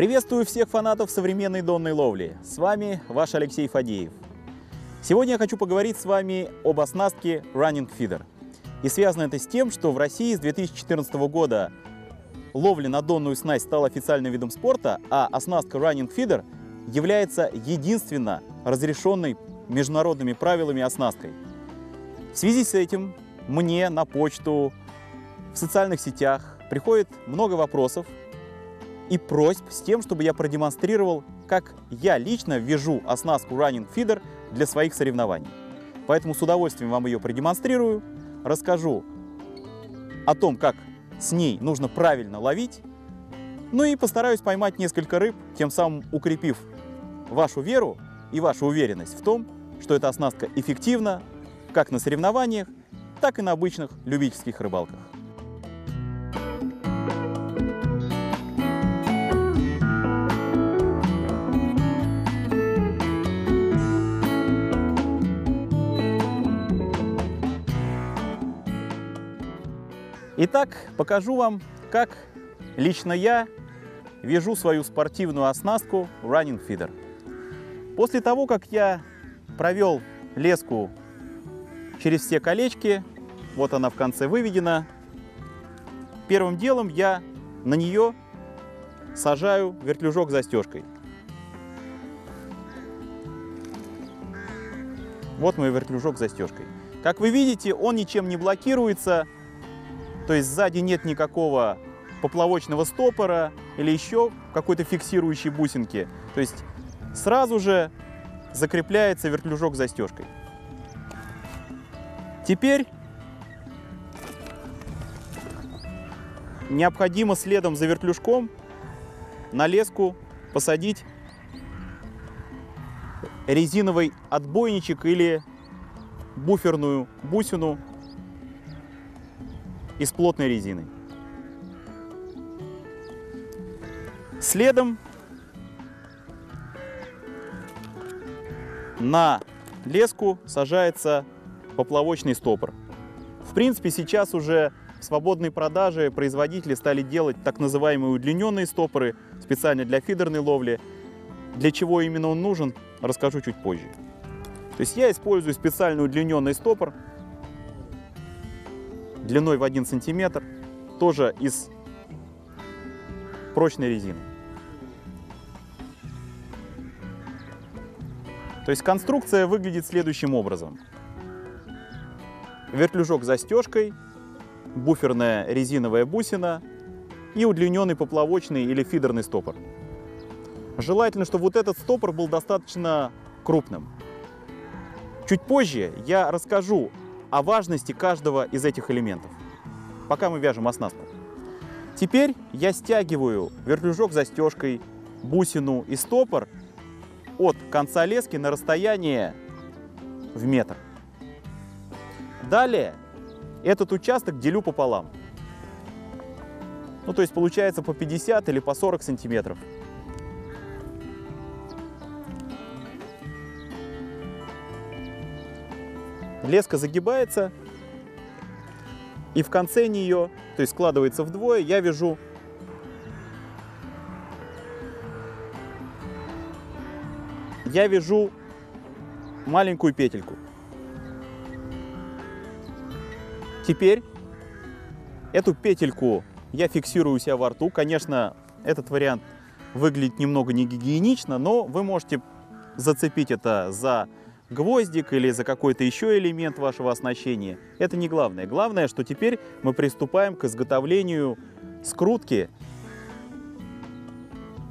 Приветствую всех фанатов современной донной ловли. С вами ваш Алексей Фадеев. Сегодня я хочу поговорить с вами об оснастке Running Feeder. И связано это с тем, что в России с 2014 года ловля на донную снасть стала официальным видом спорта, а оснастка Running Feeder является единственно разрешенной международными правилами оснасткой. В связи с этим мне на почту, в социальных сетях приходит много вопросов и просьб с тем, чтобы я продемонстрировал, как я лично вяжу оснастку Running Feeder для своих соревнований. Поэтому с удовольствием вам ее продемонстрирую, расскажу о том, как с ней нужно правильно ловить, ну и постараюсь поймать несколько рыб, тем самым укрепив вашу веру и вашу уверенность в том, что эта оснастка эффективна как на соревнованиях, так и на обычных любительских рыбалках. Итак, покажу вам, как лично я вяжу свою спортивную оснастку Running Feeder. После того, как я провел леску через все колечки, вот она в конце выведена, первым делом я на нее сажаю вертлюжок застежкой. Вот мой вертлюжок застежкой. Как вы видите, он ничем не блокируется, то есть сзади нет никакого поплавочного стопора или еще какой-то фиксирующей бусинки. То есть сразу же закрепляется вертлюжок застежкой. Теперь необходимо следом за вертлюжком на леску посадить резиновый отбойничек или буферную бусину из плотной резины. Следом на леску сажается поплавочный стопор. В принципе, сейчас уже в свободной продаже производители стали делать так называемые удлиненные стопоры специально для фидерной ловли. Для чего именно он нужен, расскажу чуть позже. То есть я использую специально удлиненный стопор длиной в 1 сантиметр, тоже из прочной резины. То есть конструкция выглядит следующим образом. Вертлюжок с застежкой, буферная резиновая бусина и удлиненный поплавочный или фидерный стопор. Желательно, чтобы вот этот стопор был достаточно крупным. Чуть позже я расскажу о важности каждого из этих элементов, пока мы вяжем оснастку. Теперь я стягиваю вертлюжок застежкой, бусину и стопор от конца лески на расстояние в метр. Далее этот участок делю пополам. Ну, то есть получается по 50 или по 40 сантиметров. Леска загибается, и в конце нее, то есть складывается вдвое, я вяжу маленькую петельку. Теперь эту петельку я фиксирую у себя во рту. Конечно, этот вариант выглядит немного не гигиенично, но вы можете зацепить это за гвоздик или за какой-то еще элемент вашего оснащения. Это не главное. Главное, что теперь мы приступаем к изготовлению скрутки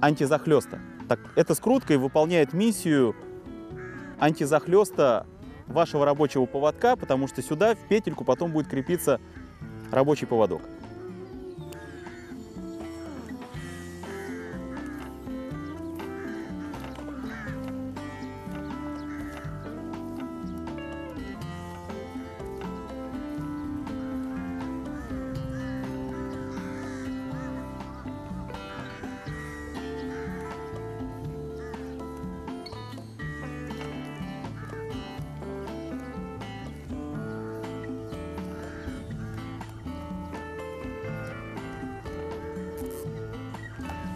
антизахлеста. Так, эта скрутка выполняет миссию антизахлеста вашего рабочего поводка, потому что сюда в петельку потом будет крепиться рабочий поводок.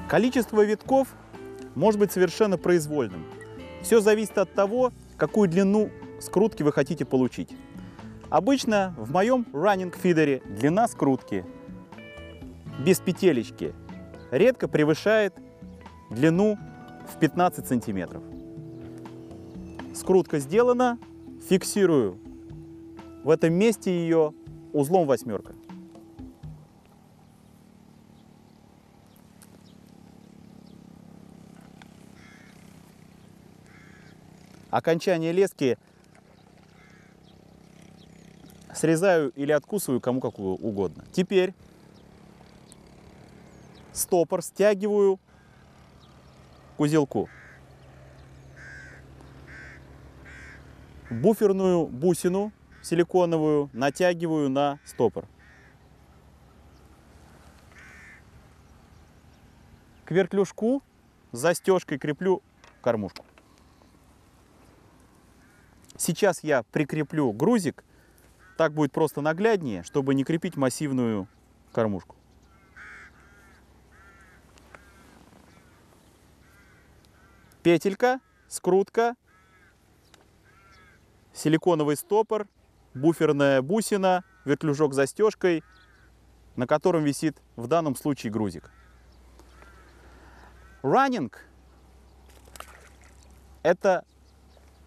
Количество витков может быть совершенно произвольным. Все зависит от того, какую длину скрутки вы хотите получить. Обычно в моем Running Feeder длина скрутки без петелечки редко превышает длину в 15 сантиметров. Скрутка сделана, фиксирую в этом месте ее узлом восьмерка. Окончание лески срезаю или откусываю кому как угодно. Теперь стопор стягиваю к узелку. Буферную бусину силиконовую натягиваю на стопор. К вертлюжку застежкой креплю кормушку. Сейчас я прикреплю грузик, так будет просто нагляднее, чтобы не крепить массивную кормушку. Петелька, скрутка, силиконовый стопор, буферная бусина, вертлюжок с застежкой, на котором висит в данном случае грузик. Раннинг – это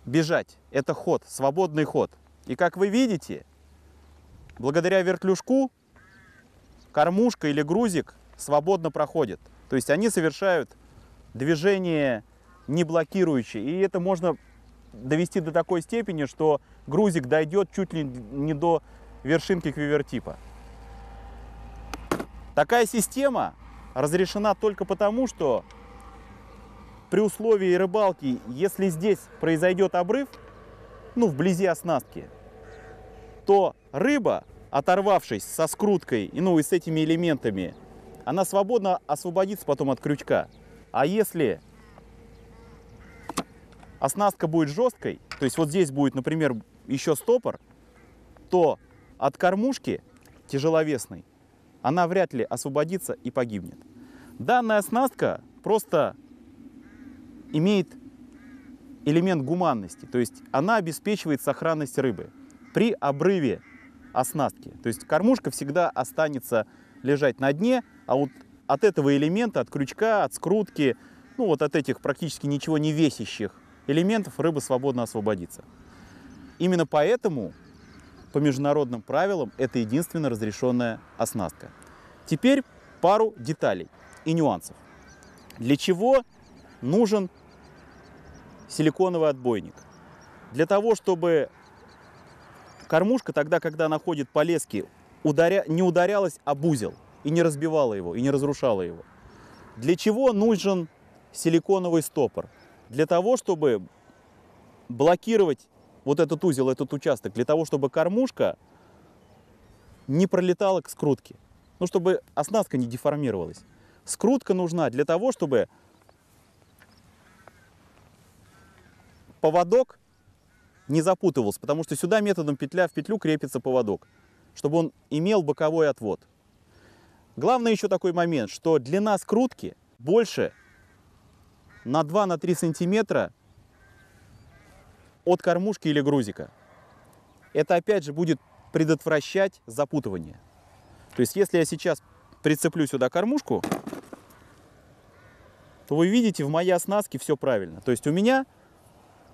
бежать, это ход, свободный ход. И как вы видите, благодаря вертлюжку кормушка или грузик свободно проходит. То есть они совершают движение не блокирующее. И это можно довести до такой степени, что грузик дойдет чуть ли не до вершинки квивертипа. Такая система разрешена только потому, что при условии рыбалки, если здесь произойдет обрыв, ну, вблизи оснастки, то рыба, оторвавшись со скруткой, ну, и с этими элементами, она свободно освободится потом от крючка. А если оснастка будет жесткой, то есть вот здесь будет, например, еще стопор, то от кормушки тяжеловесной она вряд ли освободится и погибнет. Данная оснастка просто имеет элемент гуманности, то есть она обеспечивает сохранность рыбы при обрыве оснастки. То есть кормушка всегда останется лежать на дне, а вот от этого элемента, от крючка, от скрутки, ну вот от этих практически ничего не весящих элементов рыба свободно освободится. Именно поэтому по международным правилам это единственная разрешенная оснастка. Теперь пару деталей и нюансов. Для чего нужен силиконовый отбойник? Для того, чтобы кормушка тогда, когда она ходит по леске, не ударялась об узел и не разбивала его, и не разрушала его. Для чего нужен силиконовый стопор? Для того, чтобы блокировать вот этот узел, этот участок, для того, чтобы кормушка не пролетала к скрутке, ну, чтобы оснастка не деформировалась. Скрутка нужна для того, чтобы поводок не запутывался, потому что сюда методом петля в петлю крепится поводок, чтобы он имел боковой отвод. Главное еще такой момент, что длина скрутки больше на 2-3 сантиметра от кормушки или грузика. Это опять же будет предотвращать запутывание. То есть если я сейчас прицеплю сюда кормушку, то вы видите, в моей оснастке все правильно. То есть у меня,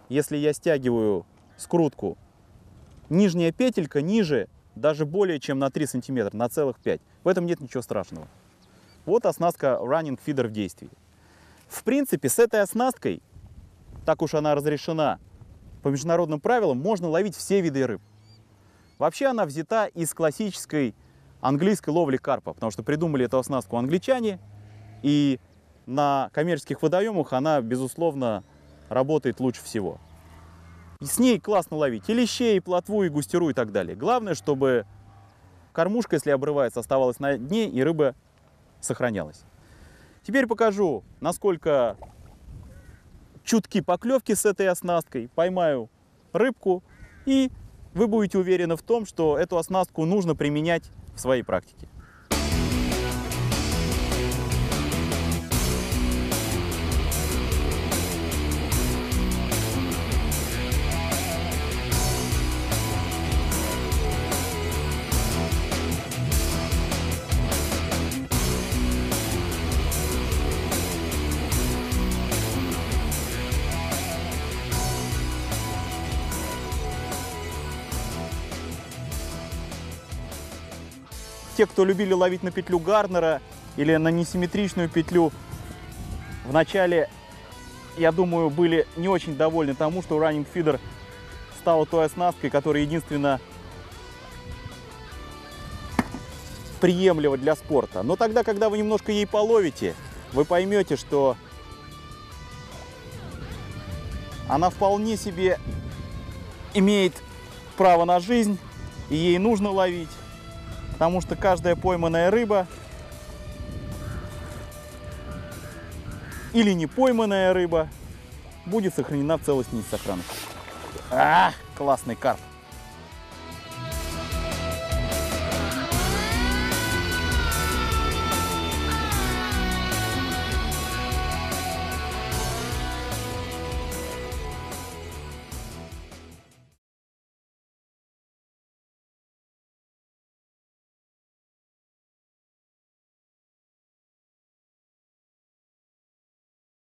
если я стягиваю скрутку, нижняя петелька ниже даже более чем на 3 сантиметра, на целых 5. В этом нет ничего страшного. Вот оснастка Running Feeder в действии. В принципе, с этой оснасткой, так уж она разрешена по международным правилам, можно ловить все виды рыб. Вообще она взята из классической английской ловли карпа, потому что придумали эту оснастку англичане, и на коммерческих водоемах она, безусловно, работает лучше всего. С ней классно ловить и лещей, и плотву, и густеру, и так далее. Главное, чтобы кормушка, если обрывается, оставалась на дне, и рыба сохранялась. Теперь покажу, насколько чутки поклевки с этой оснасткой. Поймаю рыбку, и вы будете уверены в том, что эту оснастку нужно применять в своей практике. те, кто любили ловить на петлю Гарнера или на несимметричную петлю, вначале, я думаю, были не очень довольны тому, что Running Feeder стала той оснасткой, которая единственно приемлема для спорта. Но тогда, когда вы немножко ей половите, вы поймете, что она вполне себе имеет право на жизнь, и ей нужно ловить, потому что каждая пойманная рыба или не пойманная рыба будет сохранена в целостности и сохранности. А, классный карп!